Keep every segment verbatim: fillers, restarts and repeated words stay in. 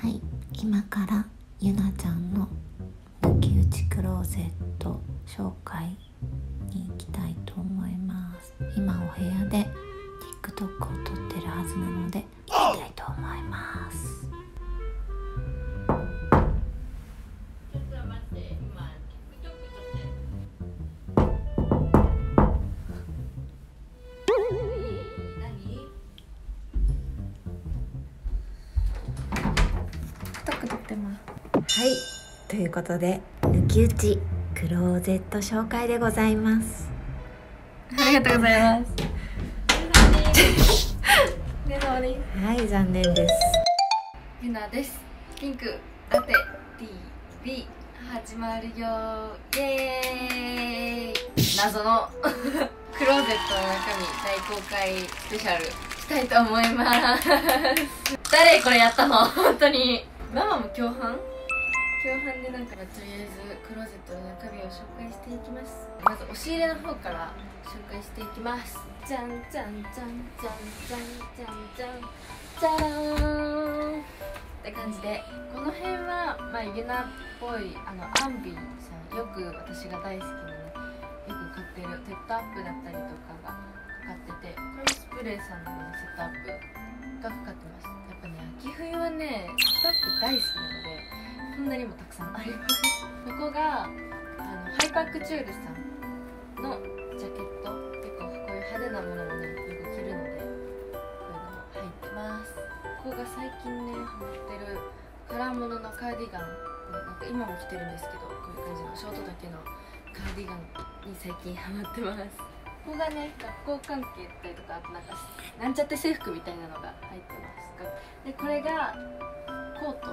はい、今からゆなちゃんの抜き打ちクローゼット紹介に行きたいと思います。今お部屋で TikTok を撮ってるはずなので行きたいと思います。はい、ということで抜き打ちクローゼット紹介でございます。ありがとうございます。お疲れ様です。はい、残念です。ゆなです。ピンクラテ ティーブイ 始まるよー、イエーイ。謎のクローゼットの中身大公開スペシャルしたいと思います。誰これやったの。本当にママも共犯共犯でなんか、とりあえずクローゼットの中身を紹介していきます。まず押し入れの方から紹介していきます。じゃんじゃんじゃんじゃんじゃんじゃんじゃんじゃーんって感じで、この辺はまあゆなっぽい、あのアンビンさん、よく私が大好きなね、よく買ってるセットアップだったりとかがかかってて、これスプレーさんのセットアップがかかってます。やっぱね、秋冬はねセットアップ大好きなのでこんなにもたくさんあります。ここがあのハイパークチュールさんのジャケット、結構こういう派手なものもねよく着るので、こういうのも入ってます。ここが最近ねハマってるカラーもののカーディガン、なんか今も着てるんですけど、こういう感じのショートだけのカーディガンに最近ハマってます。ここがね学校関係だったりとか、あとなんかなんちゃって制服みたいなのが入ってます。でこれがコート、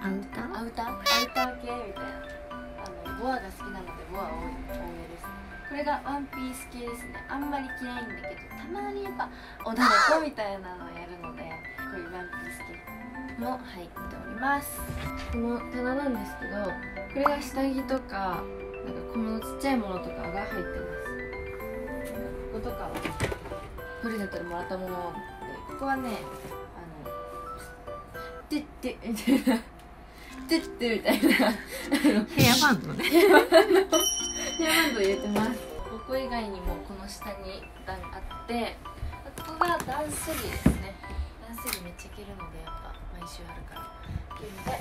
アウターアウターアウター系みたいな、あのボアが好きなのでボア多い多めです。これがワンピース系ですね。あんまり着ないんだけど、たまにやっぱ女の子みたいなのをやるので、こういうワンピース系も入っております。この棚なんですけど、これが下着とか、なんか小物、ちっちゃいものとかが入ってます。こことかはプレゼントでもらったもので、ここはね、あの「てって」みたいなてってみたいなヘアバンドねヘアバンド入れてます。ここ以外にもこの下に段あって、ここがダンス着ですね。ダンス着めっちゃ着るので、やっぱ毎週あるか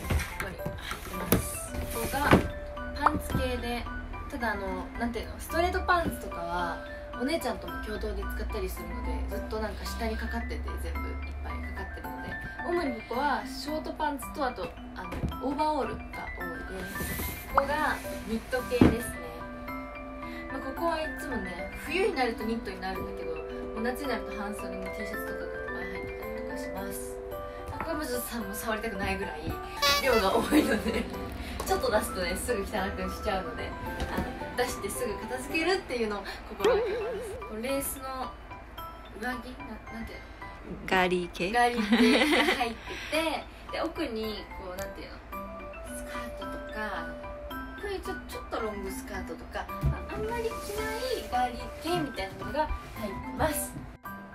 ら着るので、ここに入ってます。ここがパンツ系で、ただあのなんていうの、ストレートパンツとかはお姉ちゃんとも共同で使ったりするので、ずっとなんか下にかかってて、全部いっぱいかかってるので、主にここはショートパンツと、あとあのオーバーオールが多いです。ここがニット系ですね、まあ、ここはいつもね冬になるとニットになるんだけど、もう夏になると半袖の T シャツとかがいっぱい入ってたりとかします。これもちょっとさ、もう触りたくないぐらい量が多いのでちょっと出すとねすぐ汚くしちゃうので、あの出してすぐ片付けるっていうのを心がけます。レースの上着な、なんていうの、ガーリー系、ガーリー系が入ってて、で奥にこうなんていうの、スカートとか、こういうちょ、ちょっとロングスカートとか、あんまり着ないガーリー系みたいなのが入ってます。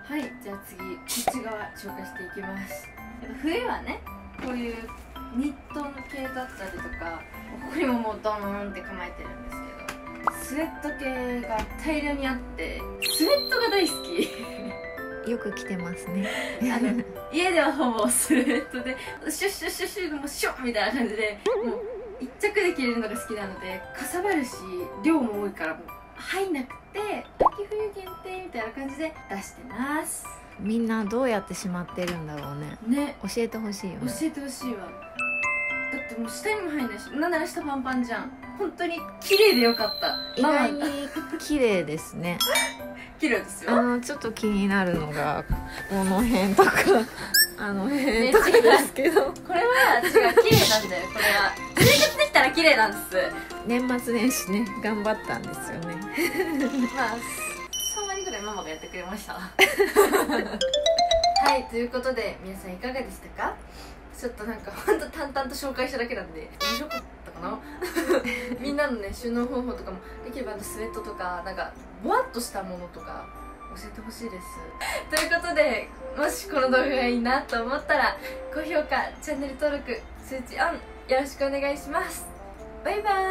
はい、じゃあ次こっち側紹介していきます。やっぱ冬はねこういうニットの系だったりとか、ここにももうドーンって構えてるんですけど。スウェット系が大量にあって、スウェットが大好きよく着てますねあの家ではほぼスウェットでシュッシュッシュッシュッもうシュッみたいな感じで、もう一着で着れるのが好きなので、かさばるし量も多いからもう入んなくて、秋冬限定みたいな感じで出してます。みんなどうやってしまってるんだろうね。ね、教えてほしいよね。教えてほしいわ。だってもう下にも入んないし、なんなら下パンパンじゃん。本当に綺麗でよかった。意外に綺麗ですね綺麗ですよ。あのちょっと気になるのがこの辺とかあの辺とかですけど、これは違う、綺麗なんだよ。これは生活できたら綺麗なんです。年末年始ね頑張ったんですよねまあさんわりぐらいママがやってくれましたはい、ということで皆さんいかがでしたか。ちょっとなんかほんと淡々と紹介しただけなんで面白かったかなみんなのね収納方法とかも、できればスウェットとかなんかボワッとしたものとか教えてほしいです。ということで、もしこの動画がいいなと思ったら高評価、チャンネル登録、通知オンよろしくお願いします。バイバイ。